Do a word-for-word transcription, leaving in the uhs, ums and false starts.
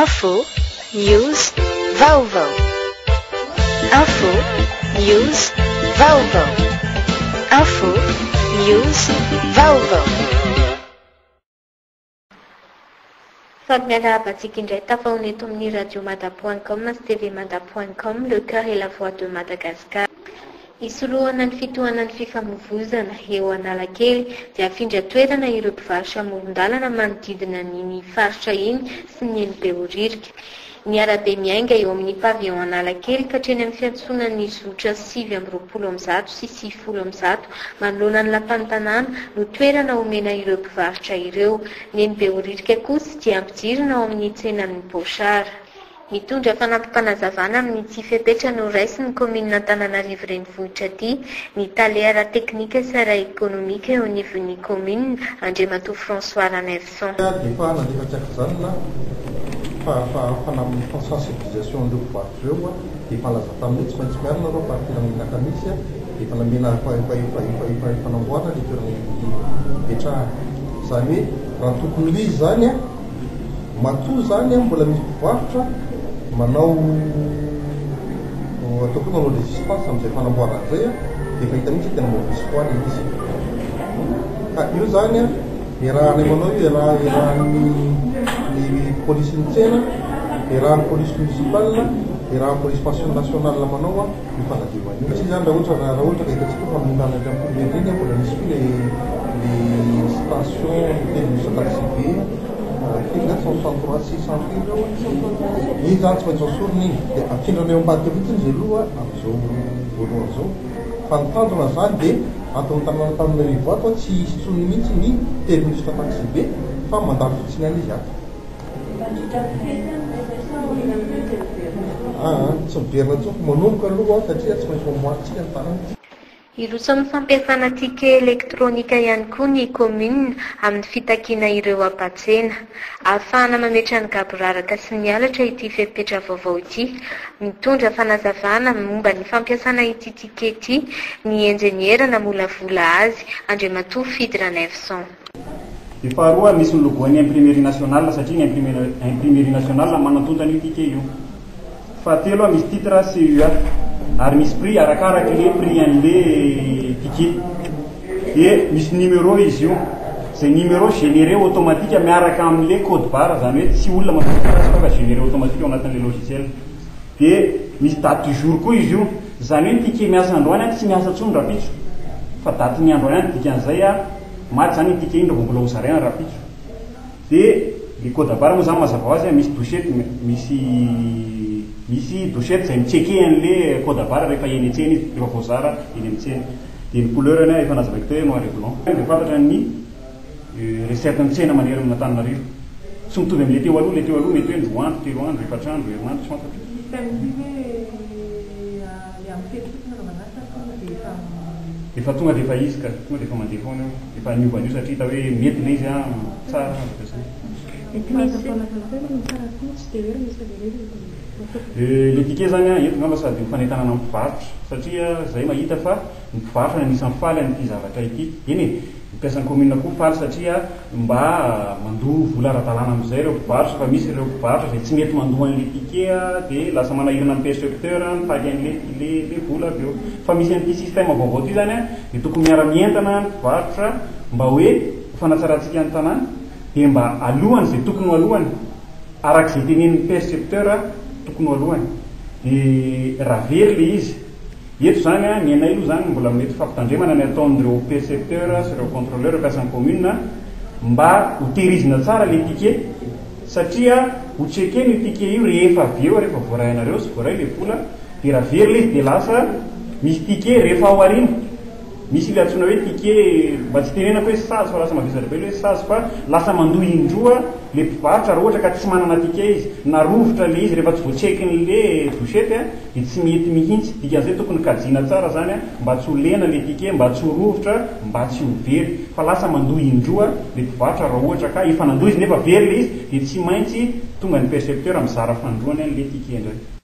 Alfo News Volvo. Alfo News Volvo. Alfo News Volvo. Soit Miana Patikinja, avant les tournées radio mada point com, t v mada point com, le cœur et la voix de Madagascar. Isolo ananfito ananfifa muvuzana hewa analakely dia afindra toerana ireo mpivarotra amoron-dalana manodidina ny faritra iny sy ny behoririka. Ny arabe miainga eo amin'ny pavillon Analakely ka hatreny amin'ny fiantsonan'ny zotra sivy amby roapolo amby zato sy sivy folo amby zato manoloana ny lapantanana no toerana omena ireo mpivarotra ireo. Ny behoririka kosa dia ampidirina ao amin'ny tsenan'ny Bochara. Mitondra fanampim-panazavana amin'ny tsy fepetra no raisin'ny komina Antananarivo renivohitra aty ny talera teknika sara ekonomika eo anivon'ny komina Andriamatoa François Nanefson. Manao toko na resistance amizay fanamboarana zay dia fahita mihitsy tena mbola foana izy ka io zany dia raha ny manao io raha ny polisy ny tsena dia raha polisy municipal dia raha polisy nationale manao ny fanadioana io zany raha ohatra raha ohatra ka hitatsika fa minana amin'ny problema mbola misy le station de municipalité qui n'a son centre six cent mille ils entrent dans son nid et à qui l'on est en bas de vite de l'eau à son boulot pendant la salle des attendant par le rivoire quand si son nid ni termine jusqu'à participer femme dans le finalisé ah son père n'a tout mon nom que l'eau à dire son moi qui est en ireo tsy fampiasana tike elektronika ihany koa ny komina amin'ny fitakiana ireo ampatsena ahafahana mametra ny gaboraraka sy ny alatra ity fepetra vaovao ity. Mitondra fanazavana momba ny fampiasana ity tike ity ny enjeniera namolavola azy Andriamatoa Fidra Nanefson. Ny faharoa misy ny logoan'ny imprimerie nationale satria ny imprimerie nationale manantona ny tike io. Fatelo misy titre C U A ary misy prix arakaraka ny prix an'ilay ticket et misy numéro izy io. Ces numéros générés automatiquement miaraka amin'ilay code barre zany hoe tsy olona manokatra fa généré automatiquement anatin'ilay logiciel et misy date du jour koa izy io zany hoe ticket miasa androany tsy miasa tsony rapitso fa date ny androany ticket an'izay a maty zany ticket iny raha mbola hozarena rapitso et le code barre moa zany mazava hoazy misy dochety misy misy dochety zay mitseky an'ilay code barre rehefa eny an-tsena izy rehefa voazara eny an-tsena dia ny couleur efa nazavako teo noir et blanc dia fantatra ny recette an-tsena manery amin'ny Antananarivo tsy mitovy amin'ilay teo aloha ilay teo aloha mety hoe roa andro telo andro efatra andro herinandro tsy fantatra efa tonga dia efa izy ka tonga dia efa mandeha foana efa niovan'io satria hita hoe mety ilay izy a tsara le ticket zany a eto ngamba sady mifanentanana amin'ny mpivarotra satria zay mahita fa ny mpivarotra anisan'ny faly an'ity zavatra ity eny e mpiasan'ny komina koa faly satria mba mandoa vola ara-dalàna amin'izay ireo mpivarotra fa misy ireo mpivarotra zay tsy mety mandoa an'ilay ticket a dia lasa manahirana ny percepteur mitaky an'ilay vola avy eo fa misy an'ity système vaovao ity zany a dia tokony miara-mientana ny mpivarotra mba hoe fanatsarantsika ny tanàna dia mba alohany izay tokony ho alohany arak'izay tenen'ny percepteur a tokony alohany dia raha very ilay izy eto zany a ny anay aloha zany mbola mety fampitandremana ny ataon'ireo percepteur sy ireo contrôleur mpiasan'ny komina mba ho tehirizina tsara ilay ticket satria ho tsekeny io ticket io rehefa avy eo rehefa voaray anareo sy voaray ilay vola dia raha very ilay izy dia lasa misy ticket rehefa ao ariana misy ilay antsoina hoe ticket mba tsy tenenako hoe sazy fa lasa mavizatra be ilay hoe sazy fa lasa mandoa indroa le mpivarotra raha ohatra ka tsy manana ticket izy na rovotra ilay izy rehefa tsy voatsekin'ilay dochety a dia tsy mety mihitsy dikan'izay tokony kajiana tsara zany a mba tsy ho lena ilay ticket mba tsy ho rovotra mba tsy ho very fa lasa mandoa indroa le mpivarotra raha ohatra ka efa nandoa izy nefa very ilay izy dia tsy maintsy tonga ny percepteur mizara fandroany an'ilay ticket indray.